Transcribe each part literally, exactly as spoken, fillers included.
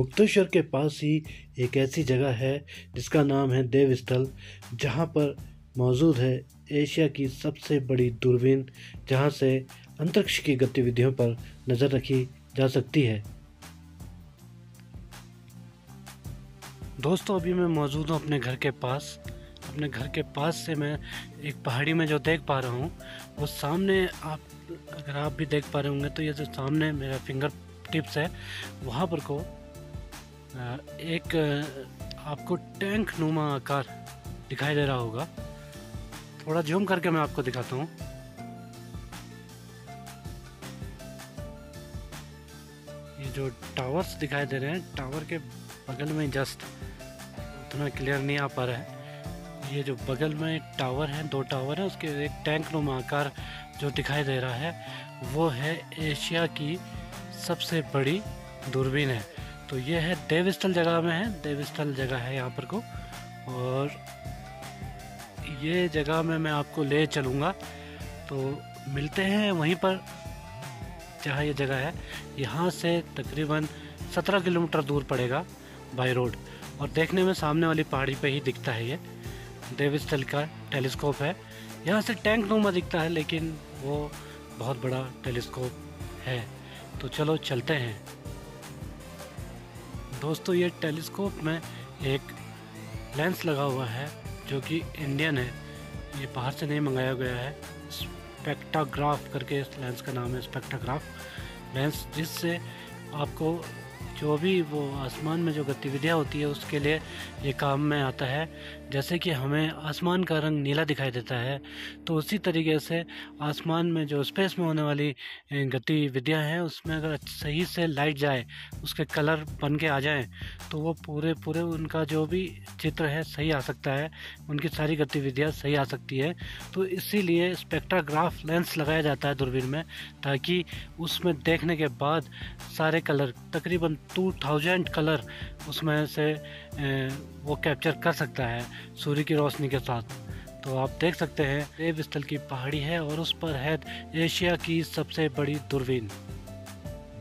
मुक्तेश्वर के पास ही एक ऐसी जगह है जिसका नाम है देवस्थल, जहां पर मौजूद है एशिया की सबसे बड़ी दूरबीन, जहां से अंतरिक्ष की गतिविधियों पर नज़र रखी जा सकती है। दोस्तों, अभी मैं मौजूद हूँ अपने घर के पास। अपने घर के पास से मैं एक पहाड़ी में जो देख पा रहा हूँ, वो सामने आप अगर आप भी देख पा रहे होंगे तो ये जो सामने मेरा फिंगर टिप्स है, वहाँ पर को एक आपको टैंक नुमा आकार दिखाई दे रहा होगा। थोड़ा जूम करके मैं आपको दिखाता हूँ। ये जो टावर्स दिखाई दे रहे हैं, टावर के बगल में जस्ट, उतना क्लियर नहीं आ पा रहा है, ये जो बगल में टावर है, दो टावर है, उसके एक टैंक नुमा आकार जो दिखाई दे रहा है वो है एशिया की सबसे बड़ी दूरबीन है। तो ये है देवस्थल जगह में है देवस्थल जगह है यहाँ पर को, और ये जगह में मैं आपको ले चलूँगा। तो मिलते हैं वहीं पर जहाँ ये जगह है। यहाँ से तकरीबन सत्रह किलोमीटर दूर पड़ेगा बाई रोड, और देखने में सामने वाली पहाड़ी पे ही दिखता है। ये देवस्थल का टेलीस्कोप है, यहाँ से टैंक नुमा दिखता है, लेकिन वो बहुत बड़ा टेलीस्कोप है। तो चलो चलते हैं। दोस्तों, ये टेलीस्कोप में एक लेंस लगा हुआ है जो कि इंडियन है, ये बाहर से नहीं मंगाया गया है। स्पेक्ट्रोग्राफ करके इस लेंस का नाम है, स्पेक्ट्रोग्राफ लेंस, जिससे आपको जो भी वो आसमान में जो गतिविधियाँ होती है उसके लिए ये काम में आता है। जैसे कि हमें आसमान का रंग नीला दिखाई देता है, तो उसी तरीके से आसमान में जो स्पेस में होने वाली गतिविधियाँ हैं, उसमें अगर सही से लाइट जाए, उसके कलर बन के आ जाएं, तो वो पूरे पूरे उनका जो भी चित्र है सही आ सकता है, उनकी सारी गतिविधियाँ सही आ सकती है। तो इसीलिए स्पेक्ट्रोग्राफ लेंस लगाया जाता है दूरबीन में, ताकि उसमें देखने के बाद सारे कलर, तकरीबन टू थाउजेंड कलर उसमें से वो कैप्चर कर सकता है सूर्य की रोशनी के साथ। तो आप देख सकते हैं देवस्थल की पहाड़ी है और उस पर है एशिया की सबसे बड़ी दूरबीन।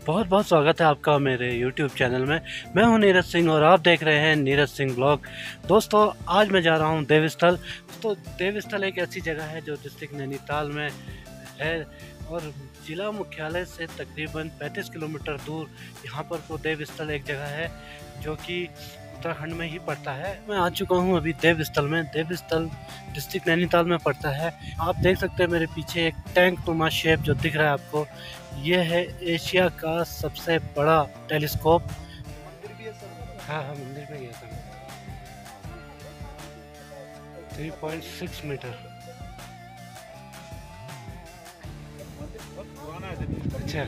बहुत बहुत स्वागत है आपका मेरे यूट्यूब चैनल में। मैं हूं नीरज सिंह और आप देख रहे हैं नीरज सिंह ब्लॉग। दोस्तों, आज मैं जा रहा हूं देवस्थल। दोस्तों, देवस्थल एक ऐसी जगह है जो डिस्ट्रिक्ट नैनीताल में है, और जिला मुख्यालय से तकरीबन पैंतीस किलोमीटर दूर यहाँ पर को देवस्थल एक जगह है जो कि उत्तराखंड में ही पड़ता है। मैं आ चुका हूँ अभी देवस्थल में। देवस्थल डिस्ट्रिक्ट नैनीताल में पड़ता है। आप देख सकते हैं मेरे पीछे एक टैंक नुमा शेप जो दिख रहा है आपको, यह है एशिया का सबसे बड़ा टेलीस्कोप। मंदिर भी है सर? हाँ हाँ, मंदिर में गया था। तीन पॉइंट छह मीटर। अच्छा अच्छा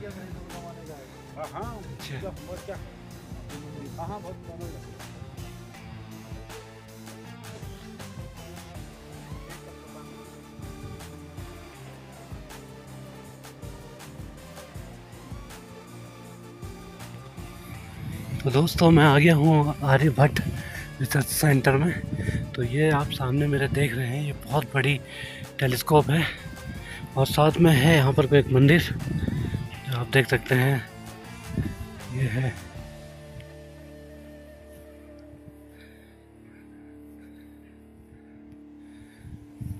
तो दोस्तों, मैं आ गया हूँ आर्यभट्ट रिसर्च सेंटर में। तो ये आप सामने मेरे देख रहे हैं, ये बहुत बड़ी टेलीस्कोप है, और साथ में है यहाँ पर कोई एक मंदिर जो आप देख सकते हैं। ये है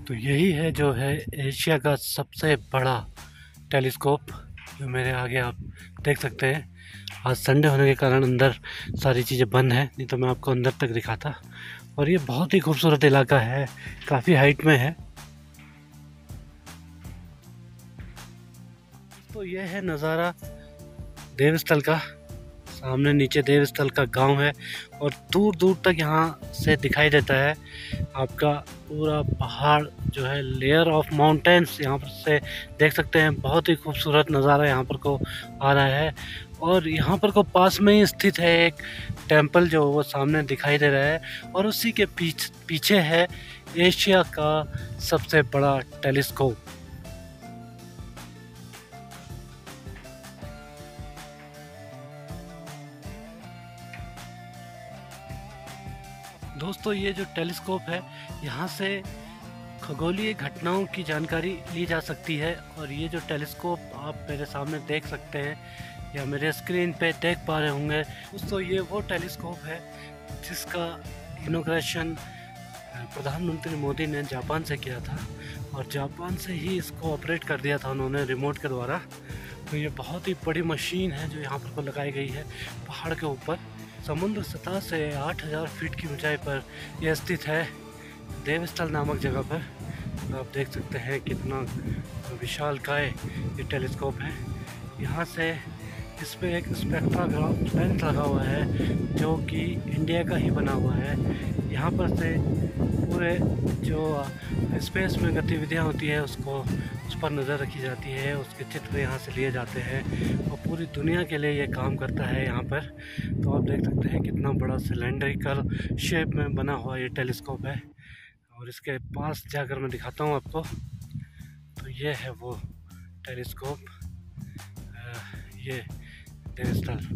तो यही है जो है एशिया का सबसे बड़ा टेलीस्कोप, जो मेरे आगे आप देख सकते हैं। आज संडे होने के कारण अंदर सारी चीज़ें बंद हैं, नहीं तो मैं आपको अंदर तक दिखाता। और ये बहुत ही खूबसूरत इलाका है, काफ़ी हाइट में है। तो यह है नज़ारा देवस्थल का। सामने नीचे देवस्थल का गांव है, और दूर दूर तक यहाँ से दिखाई देता है आपका पूरा पहाड़ जो है, लेयर ऑफ माउंटेंस यहाँ पर से देख सकते हैं। बहुत ही खूबसूरत नज़ारा यहाँ पर को आ रहा है, और यहाँ पर को पास में ही स्थित है एक टेंपल जो वो सामने दिखाई दे रहा है, और उसी के पीछ पीछे है एशिया का सबसे बड़ा टेलीस्कोप। दोस्तों, ये जो टेलीस्कोप है, यहाँ से खगोलीय घटनाओं की जानकारी ली जा सकती है, और ये जो टेलीस्कोप आप मेरे सामने देख सकते हैं, या मेरे स्क्रीन पे देख पा रहे होंगे दोस्तों, ये वो टेलीस्कोप है जिसका इनोग्रेशन प्रधानमंत्री मोदी ने जापान से किया था और जापान से ही इसको ऑपरेट कर दिया था उन्होंने रिमोट के द्वारा। तो ये बहुत ही बड़ी मशीन है जो यहाँ पर लगाई गई है पहाड़ के ऊपर। समुद्र सतह से आठ हज़ार फीट की ऊंचाई पर यह स्थित है देवस्थल नामक जगह पर। तो आप देख सकते हैं कितना विशालकाय ये टेलीस्कोप है। यहाँ से इस पर एक स्पेक्ट्रोग्राफ लेंस लगा हुआ है जो कि इंडिया का ही बना हुआ है। यहाँ पर से पूरे जो स्पेस में गतिविधियाँ होती है उसको उस पर नज़र रखी जाती है, उसके चित्र यहाँ से लिए जाते हैं और पूरी दुनिया के लिए ये काम करता है यहाँ पर। तो आप देख सकते हैं कितना बड़ा सिलेंड्रिकल शेप में बना हुआ ये टेलीस्कोप है और इसके पास जाकर मैं दिखाता हूँ आपको। तो ये है वो टेलीस्कोप, ये देवस्थल।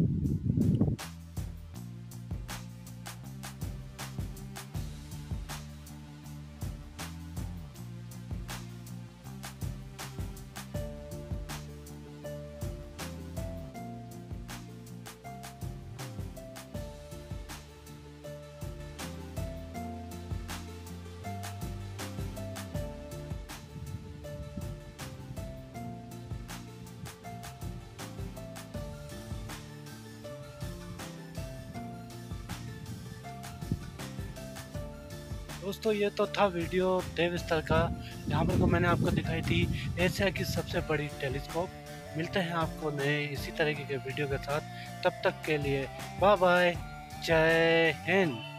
दोस्तों ये तो था वीडियो देवस्थल का, यहाँ पर को मैंने आपको दिखाई थी एशिया की सबसे बड़ी टेलीस्कोप। मिलते हैं आपको नए इसी तरीके के वीडियो के साथ, तब तक के लिए बाय बाय, जय हिंद।